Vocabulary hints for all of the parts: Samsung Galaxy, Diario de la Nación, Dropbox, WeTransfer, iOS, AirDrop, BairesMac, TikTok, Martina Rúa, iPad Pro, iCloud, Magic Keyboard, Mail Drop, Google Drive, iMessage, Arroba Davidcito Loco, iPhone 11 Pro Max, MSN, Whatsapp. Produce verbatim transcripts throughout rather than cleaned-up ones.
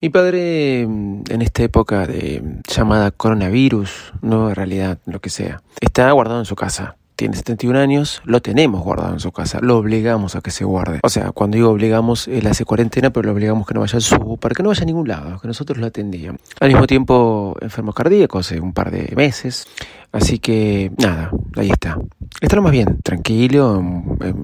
Mi padre, en esta época de llamada coronavirus, nueva realidad, lo que sea, está guardado en su casa. Tiene setenta y un años, lo tenemos guardado en su casa, lo obligamos a que se guarde. O sea, cuando digo obligamos, él hace cuarentena, pero lo obligamos que no vaya al súper, que no vaya a ningún lado, que nosotros lo atendíamos. Al mismo tiempo, enfermo cardíaco hace un par de meses, así que nada, ahí está. Está lo más bien, tranquilo, eh,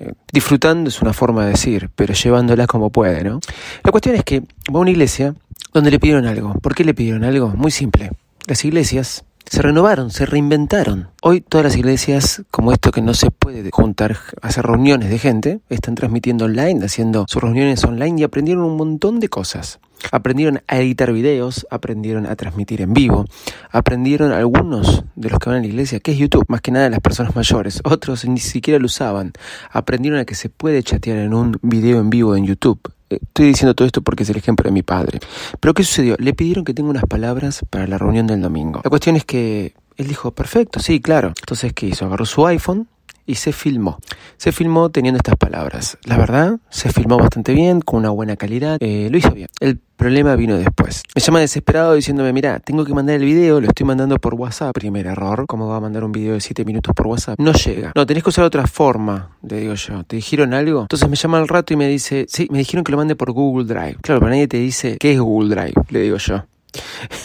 eh, disfrutando es una forma de decir, pero llevándola como puede, ¿no? La cuestión es que va a una iglesia donde le pidieron algo. ¿Por qué le pidieron algo? Muy simple, las iglesias se renovaron, se reinventaron. Hoy todas las iglesias, como esto que no se puede juntar, hacer reuniones de gente, están transmitiendo online, haciendo sus reuniones online y aprendieron un montón de cosas. Aprendieron a editar videos, aprendieron a transmitir en vivo, aprendieron algunos de los que van a la iglesia, que es YouTube, más que nada las personas mayores, otros ni siquiera lo usaban, aprendieron a que se puede chatear en un video en vivo en YouTube. Estoy diciendo todo esto porque es el ejemplo de mi padre. Pero ¿qué sucedió? Le pidieron que tenga unas palabras para la reunión del domingo. La cuestión es que él dijo, perfecto, sí, claro. Entonces, ¿qué hizo? Agarró su iPhone y se filmó. Se filmó teniendo estas palabras. La verdad, se filmó bastante bien, con una buena calidad. Eh, lo hizo bien. El problema vino después. Me llama desesperado diciéndome, mira, tengo que mandar el video, lo estoy mandando por WhatsApp. Primer error, ¿cómo va a mandar un video de siete minutos por WhatsApp? No llega. No, tenés que usar otra forma, le digo yo. ¿Te dijeron algo? Entonces me llama al rato y me dice, sí, me dijeron que lo mande por Google Drive. Claro, pero nadie te dice, ¿qué es Google Drive? Le digo yo.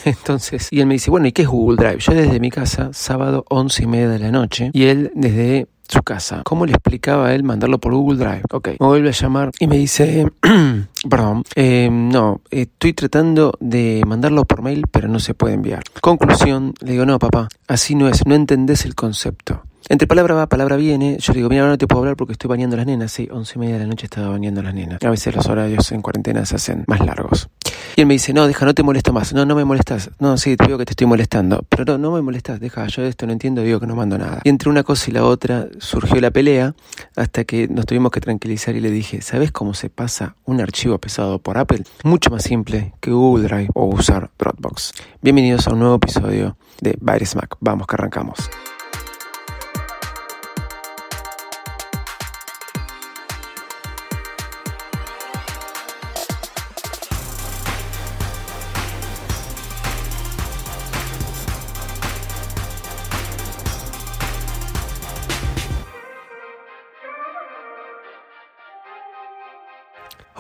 Entonces, y él me dice, bueno, ¿y qué es Google Drive? Yo desde mi casa, sábado once y media de la noche, y él desde su casa. ¿Cómo le explicaba a él mandarlo por Google Drive? Ok, me vuelve a llamar y me dice, perdón, eh, no, estoy tratando de mandarlo por mail, pero no se puede enviar. Conclusión, le digo, no, papá, así no es, no entendés el concepto. Entre palabra va, palabra viene. Yo le digo, mira, ahora no te puedo hablar porque estoy bañando a las nenas. Sí, once y media de la noche estaba bañando a las nenas. A veces los horarios en cuarentena se hacen más largos. Y él me dice, no, deja, no te molesto más. No, no me molestas. No, sí, te digo que te estoy molestando. Pero no, no me molestas, deja, yo esto no entiendo, digo que no mando nada. Y entre una cosa y la otra surgió la pelea hasta que nos tuvimos que tranquilizar y le dije, ¿sabes cómo se pasa un archivo pesado por Apple? Mucho más simple que Google Drive o usar Dropbox. Bienvenidos a un nuevo episodio de BairesMac. Vamos que arrancamos.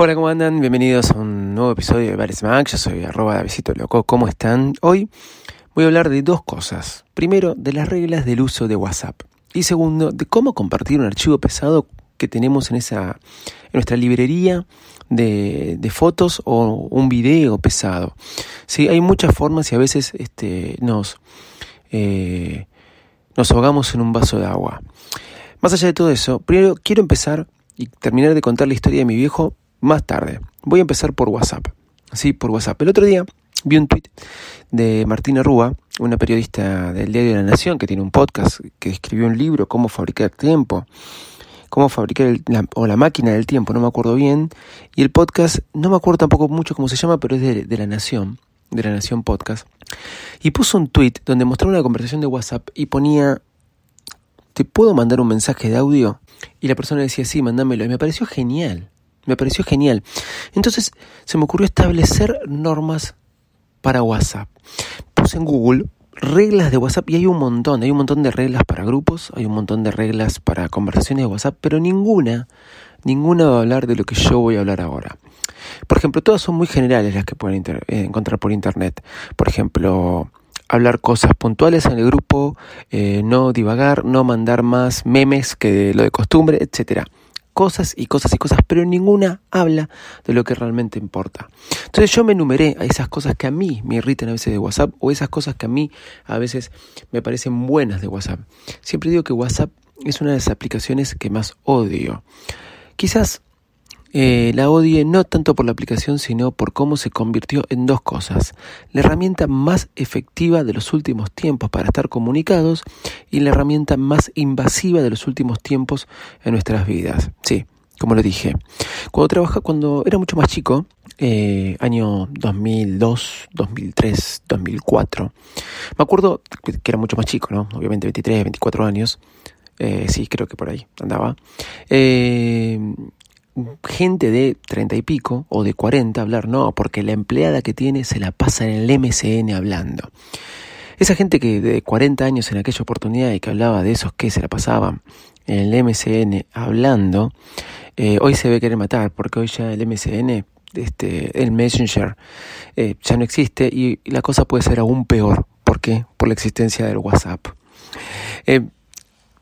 Hola, ¿cómo andan? Bienvenidos a un nuevo episodio de BairesMac. Yo soy Arroba Davidcito Loco. ¿Cómo están? Hoy voy a hablar de dos cosas. Primero, de las reglas del uso de WhatsApp. Y segundo, de cómo compartir un archivo pesado que tenemos en esa en nuestra librería de, de fotos o un video pesado. Sí, hay muchas formas y a veces este, nos, eh, nos ahogamos en un vaso de agua. Más allá de todo eso, primero quiero empezar y terminar de contar la historia de mi viejo. Más tarde, voy a empezar por WhatsApp. Sí, por WhatsApp. El otro día vi un tweet de Martina Rúa, una periodista del Diario de la Nación que tiene un podcast, que escribió un libro, Cómo fabricar tiempo, cómo fabricar el, la, o la máquina del tiempo, no me acuerdo bien. Y el podcast, no me acuerdo tampoco mucho cómo se llama, pero es de, de la Nación, de la Nación Podcast. Y puso un tweet donde mostraba una conversación de WhatsApp y ponía, ¿te puedo mandar un mensaje de audio? Y la persona decía, sí, mándamelo. Y me pareció genial. Me pareció genial. Entonces se me ocurrió establecer normas para WhatsApp. Puse en Google reglas de WhatsApp y hay un montón. Hay un montón de reglas para grupos, hay un montón de reglas para conversaciones de WhatsApp, pero ninguna, ninguna va a hablar de lo que yo voy a hablar ahora. Por ejemplo, todas son muy generales las que pueden inter- encontrar por internet. Por ejemplo, hablar cosas puntuales en el grupo, eh, no divagar, no mandar más memes que lo de costumbre, etcétera. Cosas y cosas y cosas, pero ninguna habla de lo que realmente importa. Entonces yo me enumeré a esas cosas que a mí me irritan a veces de WhatsApp o esas cosas que a mí a veces me parecen buenas de WhatsApp. Siempre digo que WhatsApp es una de las aplicaciones que más odio. Quizás eh, la odie no tanto por la aplicación, sino por cómo se convirtió en dos cosas. La herramienta más efectiva de los últimos tiempos para estar comunicados y la herramienta más invasiva de los últimos tiempos en nuestras vidas. Sí, como lo dije. Cuando trabajaba, cuando era mucho más chico, eh, año dos mil dos, dos mil tres, dos mil cuatro, me acuerdo que era mucho más chico, ¿no? Obviamente veintitrés, veinticuatro años. Eh, sí, creo que por ahí andaba. Eh... gente de treinta y pico o de cuarenta hablar, no, porque la empleada que tiene se la pasa en el M S N hablando. Esa gente que de cuarenta años en aquella oportunidad y que hablaba de esos que se la pasaban en el M S N hablando, eh, hoy se ve querer matar, porque hoy ya el M S N, este, el Messenger, eh, ya no existe, y la cosa puede ser aún peor. ¿Por qué? Por la existencia del WhatsApp. Eh,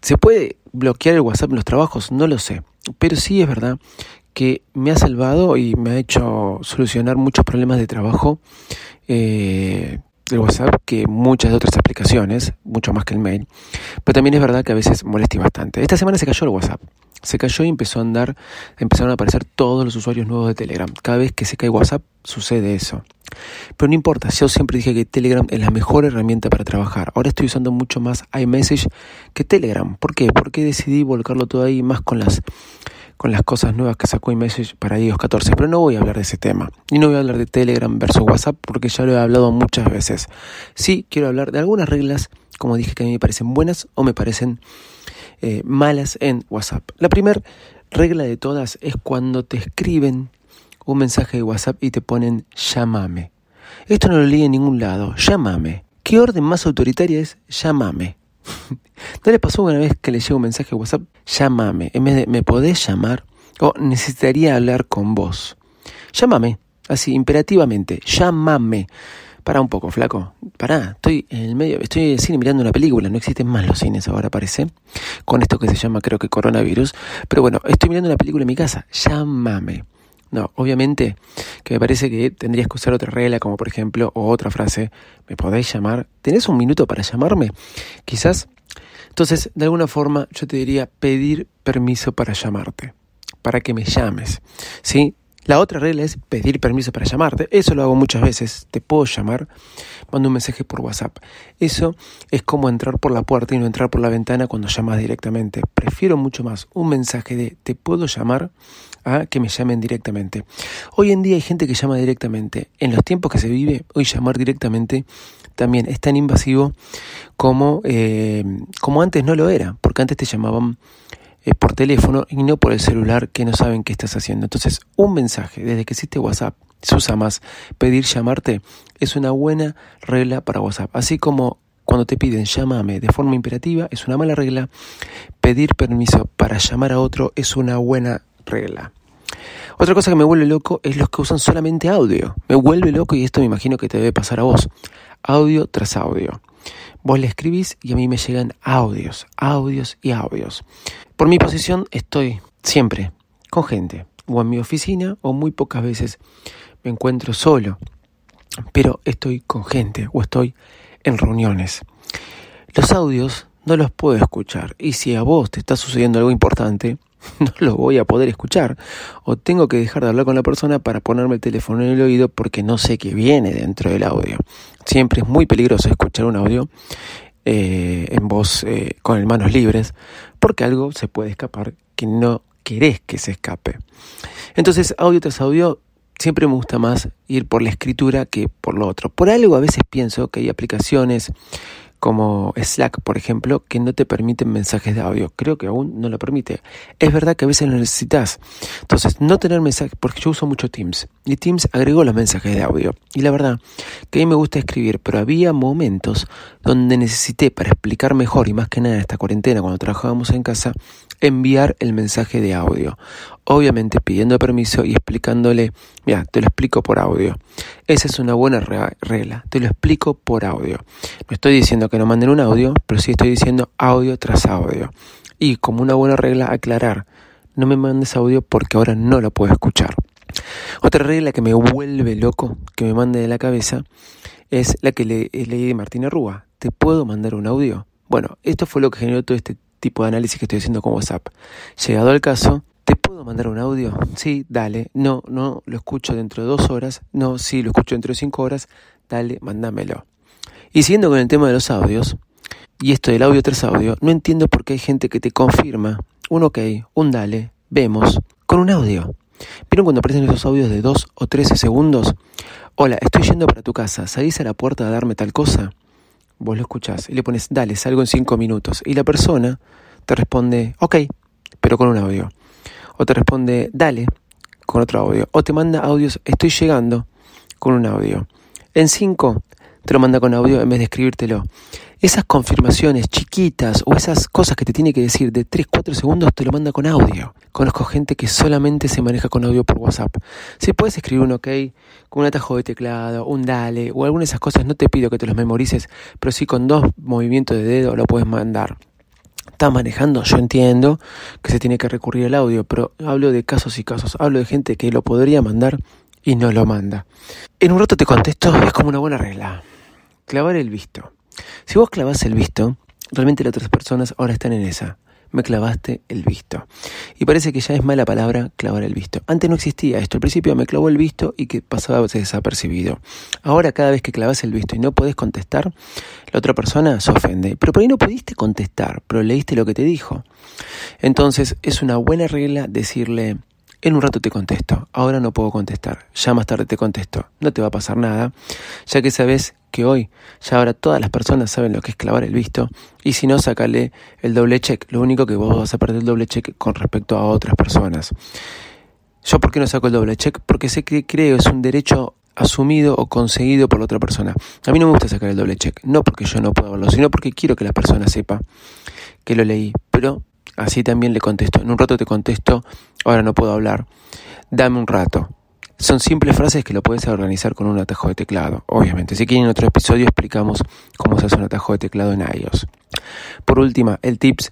¿Se puede bloquear el WhatsApp en los trabajos? No lo sé, pero sí es verdad que me ha salvado y me ha hecho solucionar muchos problemas de trabajo, eh, el WhatsApp, que muchas otras aplicaciones, mucho más que el mail, pero también es verdad que a veces molesta bastante. Esta semana se cayó el WhatsApp, se cayó y empezó a andar, empezaron a aparecer todos los usuarios nuevos de Telegram. Cada vez que se cae WhatsApp sucede eso, pero no importa, yo siempre dije que Telegram es la mejor herramienta para trabajar. Ahora estoy usando mucho más iMessage que Telegram. ¿Por qué? Porque decidí volcarlo todo ahí, más con las con las cosas nuevas que sacó iMessage para i O S catorce, pero no voy a hablar de ese tema, y no voy a hablar de Telegram versus WhatsApp, porque ya lo he hablado muchas veces. Sí, quiero hablar de algunas reglas, como dije, que a mí me parecen buenas o me parecen eh, malas en WhatsApp. La primera regla de todas es cuando te escriben un mensaje de WhatsApp y te ponen llámame. Esto no lo leí en ningún lado, llámame. ¿Qué orden más autoritaria es llámame? ¿No le pasó una vez que le llegó un mensaje de WhatsApp? Llámame. En vez de ¿me podés llamar? O necesitaría hablar con vos. Llámame. Así, imperativamente. Llámame. Pará un poco, flaco. Pará. Estoy en el medio. Estoy en el cine mirando una película. No existen más los cines ahora, parece. Con esto que se llama, creo que coronavirus. Pero bueno, estoy mirando una película en mi casa. Llámame. No, obviamente que me parece que tendrías que usar otra regla, como por ejemplo, o otra frase, ¿me podés llamar? ¿Tenés un minuto para llamarme? Quizás. Entonces, de alguna forma, yo te diría pedir permiso para llamarte, para que me llames, ¿sí? La otra regla es pedir permiso para llamarte. Eso lo hago muchas veces. Te puedo llamar, mando un mensaje por WhatsApp. Eso es como entrar por la puerta y no entrar por la ventana cuando llamas directamente. Prefiero mucho más un mensaje de te puedo llamar a que me llamen directamente. Hoy en día hay gente que llama directamente. En los tiempos que se vive, hoy llamar directamente también es tan invasivo como, eh, como antes no lo era. Porque antes te llamaban por teléfono y no por el celular, que no saben qué estás haciendo. Entonces, un mensaje, desde que existe WhatsApp, se usa más. Pedir llamarte es una buena regla para WhatsApp. Así como cuando te piden llámame de forma imperativa es una mala regla, pedir permiso para llamar a otro es una buena regla. Otra cosa que me vuelve loco es los que usan solamente audio. Me vuelve loco, y esto me imagino que te debe pasar a vos. Audio tras audio. Vos le escribís y a mí me llegan audios, audios y audios. Por mi posición estoy siempre con gente, o en mi oficina, o muy pocas veces me encuentro solo, pero estoy con gente o estoy en reuniones. Los audios no los puedo escuchar, y si a vos te está sucediendo algo importante, no los voy a poder escuchar, o tengo que dejar de hablar con la persona para ponerme el teléfono en el oído porque no sé qué viene dentro del audio. Siempre es muy peligroso escuchar un audio eh, en voz eh, con manos libres, porque algo se puede escapar que no querés que se escape. Entonces, audio tras audio, siempre me gusta más ir por la escritura que por lo otro. Por algo a veces pienso que hay aplicaciones como Slack, por ejemplo, que no te permiten mensajes de audio. Creo que aún no lo permite. Es verdad que a veces lo necesitas. Entonces, no tener mensajes, porque yo uso mucho Teams, y Teams agregó los mensajes de audio. Y la verdad que a mí me gusta escribir, pero había momentos donde necesité, para explicar mejor, y más que nada esta cuarentena, cuando trabajábamos en casa, enviar el mensaje de audio. Obviamente pidiendo permiso y explicándole, mira, te lo explico por audio. Esa es una buena regla, te lo explico por audio. No estoy diciendo que no manden un audio, pero sí estoy diciendo audio tras audio. Y como una buena regla, aclarar, no me mandes audio porque ahora no lo puedo escuchar. Otra regla que me vuelve loco, que me mande de la cabeza, es la que le, leí de Martina Rúa. ¿Te puedo mandar un audio? Bueno, esto fue lo que generó todo este tipo de análisis que estoy haciendo con WhatsApp. Llegado al caso, ¿te puedo mandar un audio? Sí, dale. No, no, lo escucho dentro de dos horas. No, sí, lo escucho dentro de cinco horas. Dale, mándamelo. Y siguiendo con el tema de los audios, y esto del audio tras audio, no entiendo por qué hay gente que te confirma un ok, un dale, vemos, con un audio. ¿Vieron cuando aparecen esos audios de dos o trece segundos? Hola, estoy yendo para tu casa, ¿salís a la puerta a darme tal cosa? Vos lo escuchás y le pones, dale, salgo en cinco minutos. Y la persona te responde, ok, pero con un audio. o te responde dale con otro audio, o te manda audios estoy llegando con un audio. En cinco te lo manda con audio en vez de escribírtelo. Esas confirmaciones chiquitas o esas cosas que te tiene que decir de tres cuatro segundos te lo manda con audio. Conozco gente que solamente se maneja con audio por WhatsApp. Si puedes escribir un ok con un atajo de teclado, un dale o alguna de esas cosas, no te pido que te los memorices, pero sí con dos movimientos de dedo lo puedes mandar. Estás manejando, yo entiendo que se tiene que recurrir al audio, pero hablo de casos y casos, hablo de gente que lo podría mandar y no lo manda. En un rato te contesto, es como una buena regla. Clavar el visto. Si vos clavás el visto, realmente las otras personas ahora están en esa. Me clavaste el visto. Y parece que ya es mala palabra clavar el visto. Antes no existía esto. Al principio me clavó el visto y que pasaba desapercibido. Ahora cada vez que clavas el visto y no podés contestar, la otra persona se ofende. Pero por ahí no pudiste contestar, pero leíste lo que te dijo. Entonces es una buena regla decirle, en un rato te contesto, ahora no puedo contestar, ya más tarde te contesto. No te va a pasar nada, ya que sabes que hoy, ya ahora todas las personas saben lo que es clavar el visto, y si no, sacale el doble check. Lo único que vos vas a perder el doble check con respecto a otras personas. ¿Yo por qué no saco el doble check? Porque sé que creo es un derecho asumido o conseguido por la otra persona. A mí no me gusta sacar el doble check, no porque yo no pueda verlo, sino porque quiero que la persona sepa que lo leí, pero así también le contesto. En un rato te contesto, ahora no puedo hablar. Dame un rato. Son simples frases que lo puedes organizar con un atajo de teclado, obviamente. Si quieren, en otro episodio explicamos cómo se hace un atajo de teclado en iOS. Por última, el tips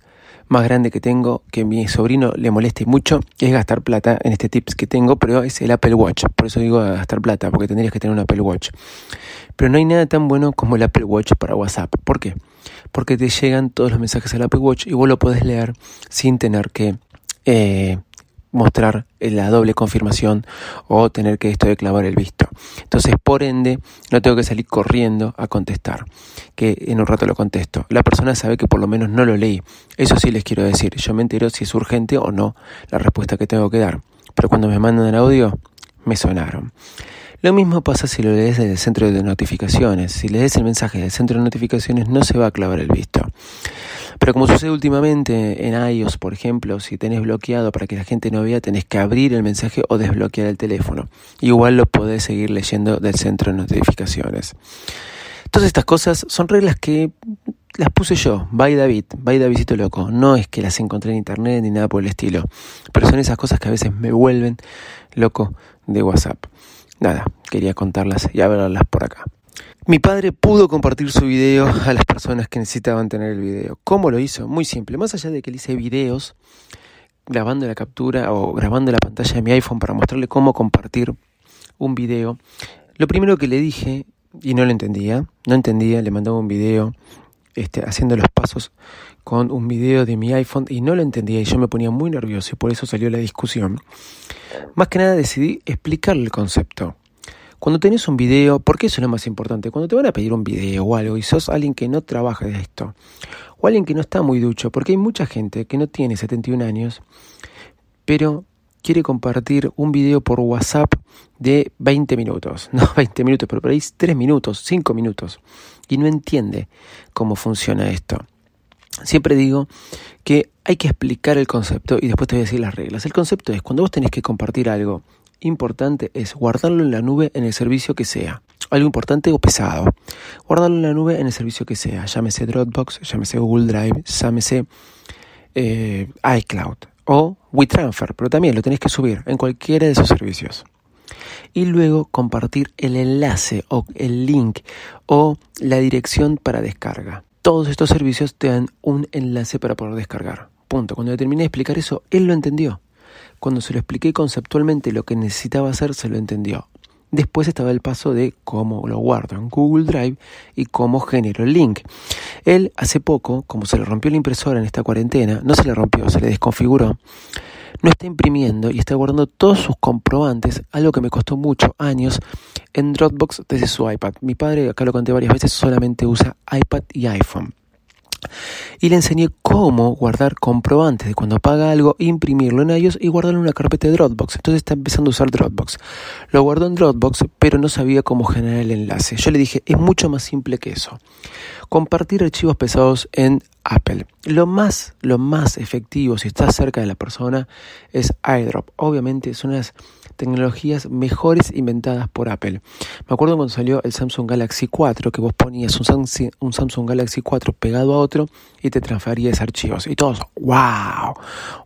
más grande que tengo, que a mi sobrino le moleste mucho, es gastar plata en este tips que tengo, pero es el Apple Watch. Por eso digo gastar plata, porque tendrías que tener un Apple Watch. Pero no hay nada tan bueno como el Apple Watch para WhatsApp. ¿Por qué? Porque te llegan todos los mensajes al Apple Watch y vos lo podés leer sin tener que eh, mostrar la doble confirmación o tener que esto de clavar el visto. Entonces, por ende, no tengo que salir corriendo a contestar, que en un rato lo contesto. La persona sabe que por lo menos no lo leí. Eso sí les quiero decir. Yo me entero si es urgente o no la respuesta que tengo que dar. Pero cuando me mandan el audio, me sonaron. Lo mismo pasa si lo lees desde el centro de notificaciones. Si lees el mensaje del centro de notificaciones, no se va a clavar el visto. Pero como sucede últimamente en iOS, por ejemplo, si tenés bloqueado para que la gente no vea, tenés que abrir el mensaje o desbloquear el teléfono. Igual lo podés seguir leyendo del centro de notificaciones. Todas estas cosas son reglas que las puse yo, by David, by Davidcito Loco. No es que las encontré en internet ni nada por el estilo, pero son esas cosas que a veces me vuelven loco de WhatsApp. Nada, quería contarlas y hablarlas por acá. Mi padre pudo compartir su video a las personas que necesitaban tener el video. ¿Cómo lo hizo? Muy simple. Más allá de que le hice videos grabando la captura o grabando la pantalla de mi iPhone para mostrarle cómo compartir un video, lo primero que le dije, y no lo entendía, no entendía, le mandaba un video este, haciendo los pasos con un video de mi iPhone y no lo entendía y yo me ponía muy nervioso y por eso salió la discusión. Más que nada decidí explicarle el concepto. Cuando tenés un video, porque eso es lo más importante, cuando te van a pedir un video o algo y sos alguien que no trabaja de esto, o alguien que no está muy ducho, porque hay mucha gente que no tiene setenta y un años, pero quiere compartir un video por WhatsApp de veinte minutos, no veinte minutos, pero por ahí tres minutos, cinco minutos, y no entiende cómo funciona esto. Siempre digo que hay que explicar el concepto y después te voy a decir las reglas. El concepto es, cuando vos tenés que compartir algo importante, es guardarlo en la nube en el servicio que sea. Algo importante o pesado. Guardarlo en la nube en el servicio que sea. Llámese Dropbox, llámese Google Drive, llámese eh, iCloud o WeTransfer. Pero también lo tenés que subir en cualquiera de esos servicios. Y luego compartir el enlace o el link o la dirección para descarga. Todos estos servicios te dan un enlace para poder descargar. Punto. Cuando le terminé de explicar eso, él lo entendió. Cuando se lo expliqué conceptualmente lo que necesitaba hacer, se lo entendió. Después estaba el paso de cómo lo guardo en Google Drive y cómo genero el link. Él hace poco, como se le rompió la impresora en esta cuarentena, no se le rompió, se le desconfiguró, no está imprimiendo y está guardando todos sus comprobantes, algo que me costó muchos años, en Dropbox desde su iPad. Mi padre, acá lo conté varias veces, solamente usa iPad y iPhone. Y le enseñé cómo guardar comprobantes de cuando paga algo, imprimirlo en iOS y guardarlo en una carpeta de Dropbox. Entonces está empezando a usar Dropbox. Lo guardó en Dropbox, pero no sabía cómo generar el enlace. Yo le dije, es mucho más simple que eso. Compartir archivos pesados en Apple. Lo más, lo más efectivo, si estás cerca de la persona, es AirDrop. Obviamente son las tecnologías mejores inventadas por Apple. Me acuerdo cuando salió el Samsung Galaxy cuatro, que vos ponías un Samsung, un Samsung Galaxy cuatro pegado a otro y te transferías archivos. Y todos, wow,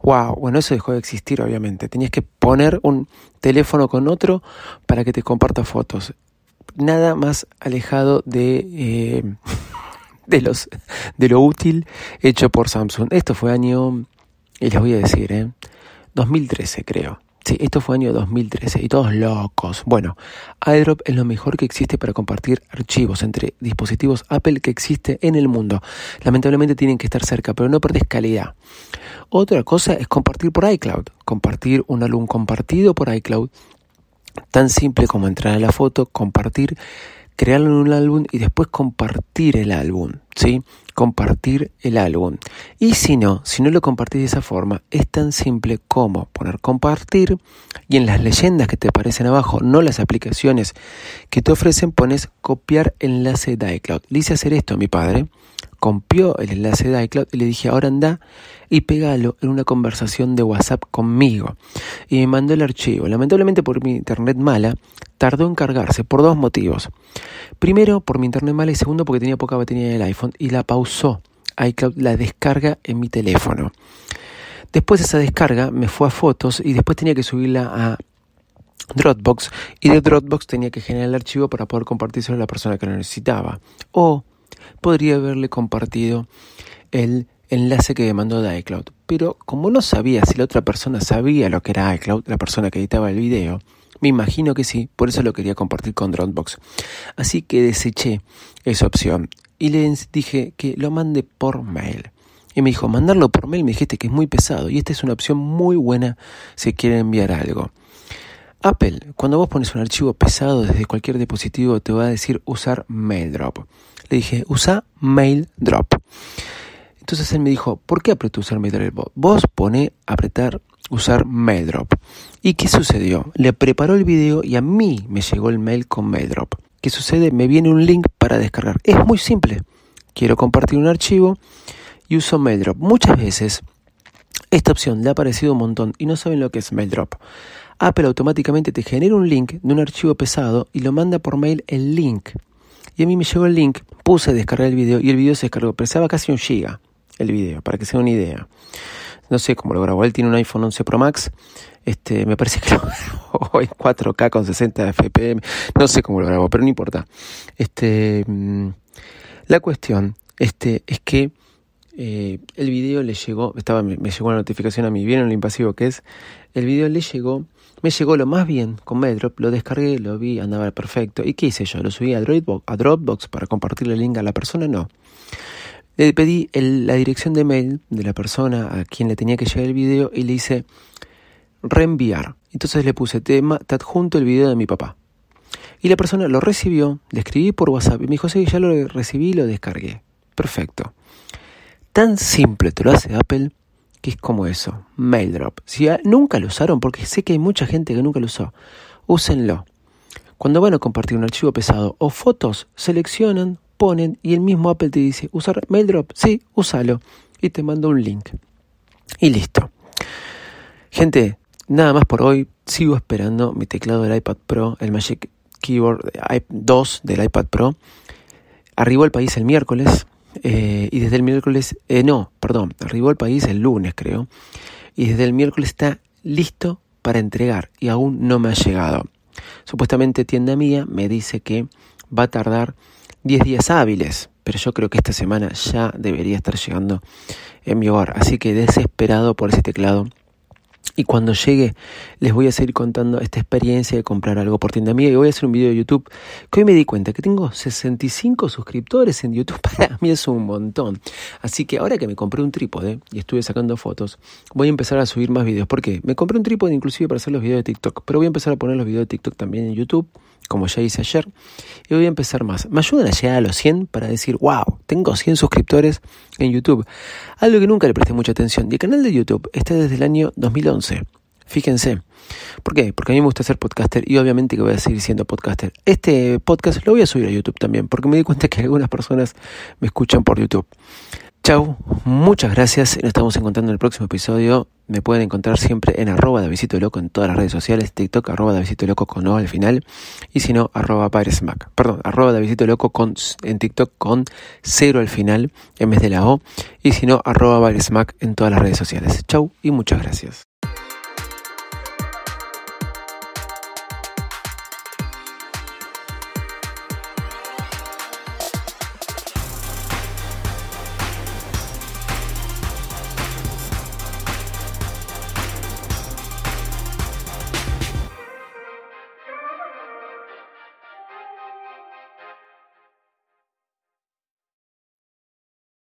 wow. Bueno, eso dejó de existir, obviamente. Tenías que poner un teléfono con otro para que te comparta fotos. Nada más alejado de... Eh, De, los, de lo útil hecho por Samsung. Esto fue año, y les voy a decir, ¿eh? dos mil trece creo. Sí, esto fue año dos mil trece y todos locos. Bueno, AirDrop es lo mejor que existe para compartir archivos entre dispositivos Apple que existe en el mundo. Lamentablemente tienen que estar cerca, pero no perdés calidad. Otra cosa es compartir por iCloud. Compartir un álbum compartido por iCloud. Tan simple como entrar a la foto, compartir, crearlo en un álbum y después compartir el álbum, ¿sí? Compartir el álbum. Y si no, si no lo compartís de esa forma, es tan simple como poner compartir y en las leyendas que te aparecen abajo, no las aplicaciones que te ofrecen, pones copiar enlace de iCloud. Le hice hacer esto a mi padre, copió el enlace de iCloud y le dije, ahora anda y pégalo en una conversación de WhatsApp conmigo. Y me mandó el archivo. Lamentablemente por mi internet mala, tardó en cargarse por dos motivos. Primero, por mi internet mala y segundo, porque tenía poca batería en el iPhone y la pausó. iCloud la descarga en mi teléfono. Después esa descarga me fue a fotos y después tenía que subirla a Dropbox. Y de Dropbox tenía que generar el archivo para poder compartírselo a la persona que lo necesitaba. O podría haberle compartido el enlace que me mandó de iCloud. Pero como no sabía si la otra persona sabía lo que era iCloud, la persona que editaba el video... Me imagino que sí, por eso lo quería compartir con Dropbox. Así que deseché esa opción y le dije que lo mande por mail. Y me dijo, mandarlo por mail, me dijiste que es muy pesado y esta es una opción muy buena si quieren enviar algo. Apple, cuando vos pones un archivo pesado desde cualquier dispositivo te va a decir usar Mail Drop. Le dije, usa Mail Drop. Entonces él me dijo, ¿por qué apretó usar Mail Drop? Vos pone apretar usar Mail Drop. ¿Y qué sucedió? Le preparó el video y a mí me llegó el mail con Mail Drop. ¿Qué sucede? Me viene un link para descargar. Es muy simple. Quiero compartir un archivo y uso Mail Drop. Muchas veces esta opción le ha parecido un montón y no saben lo que es Mail Drop. Apple automáticamente te genera un link de un archivo pesado y lo manda por mail el link. Y a mí me llegó el link, puse a descargar el video y el video se descargó. Pesaba casi un giga el video, para que se den una idea. No sé cómo lo grabó. Él tiene un iPhone once Pro Max. Este, me parece que lo grabó en cuatro K con sesenta F P S. No sé cómo lo grabó, pero no importa. Este, la cuestión este, es que eh, el video le llegó. Estaba, me, me llegó una notificación a mí. ¿Vieron lo impasivo que es? El video le llegó. Me llegó lo más bien con Mail Drop. Lo descargué, lo vi, andaba perfecto. ¿Y qué hice yo? ¿Lo subí a Dropbox, a Dropbox para compartirle el link a la persona? No. Le pedí el, la dirección de mail de la persona a quien le tenía que llegar el video y le hice reenviar. Entonces le puse, te, te adjunto el video de mi papá. Y la persona lo recibió, le escribí por WhatsApp y me dijo, sí, ya lo recibí y lo descargué. Perfecto. Tan simple te lo hace Apple que es como eso, Mail Drop. Si a, nunca lo usaron, porque sé que hay mucha gente que nunca lo usó, úsenlo. Cuando van a compartir un archivo pesado o fotos, seleccionan, ponen y el mismo Apple te dice, ¿usar Mail Drop? Sí, úsalo. Y te manda un link. Y listo. Gente, nada más por hoy. Sigo esperando mi teclado del iPad Pro, el Magic Keyboard dos del iPad Pro. Arribó al país el miércoles. Eh, y desde el miércoles... Eh, no, perdón. Arribó al país el lunes, creo. Y desde el miércoles está listo para entregar. Y aún no me ha llegado. Supuestamente tienda mía me dice que va a tardar diez días hábiles, pero yo creo que esta semana ya debería estar llegando en mi hogar, así que desesperado por ese teclado, y cuando llegue les voy a seguir contando esta experiencia de comprar algo por tienda mía, y voy a hacer un video de YouTube, que hoy me di cuenta que tengo sesenta y cinco suscriptores en YouTube, para mí es un montón, así que ahora que me compré un trípode, y estuve sacando fotos, voy a empezar a subir más videos, ¿por qué? Me compré un trípode inclusive para hacer los videos de TikTok, pero voy a empezar a poner los videos de TikTok también en YouTube, como ya hice ayer, y voy a empezar más. Me ayudan a llegar a los cien para decir, wow, tengo cien suscriptores en YouTube. Algo que nunca le presté mucha atención. Y el canal de YouTube está desde el año dos mil once. Fíjense. ¿Por qué? Porque a mí me gusta ser podcaster y obviamente que voy a seguir siendo podcaster. Este podcast lo voy a subir a YouTube también, porque me di cuenta que algunas personas me escuchan por YouTube. Chau, muchas gracias. Nos estamos encontrando en el próximo episodio. Me pueden encontrar siempre en arroba Davidcito Loco en todas las redes sociales. TikTok, arroba Davidcito Loco con O al final. Y si no, arroba BairesMac. Perdón, arroba Davidcito Loco con, en TikTok con cero al final en vez de la O. Y si no, arroba BairesMac en todas las redes sociales. Chau y muchas gracias.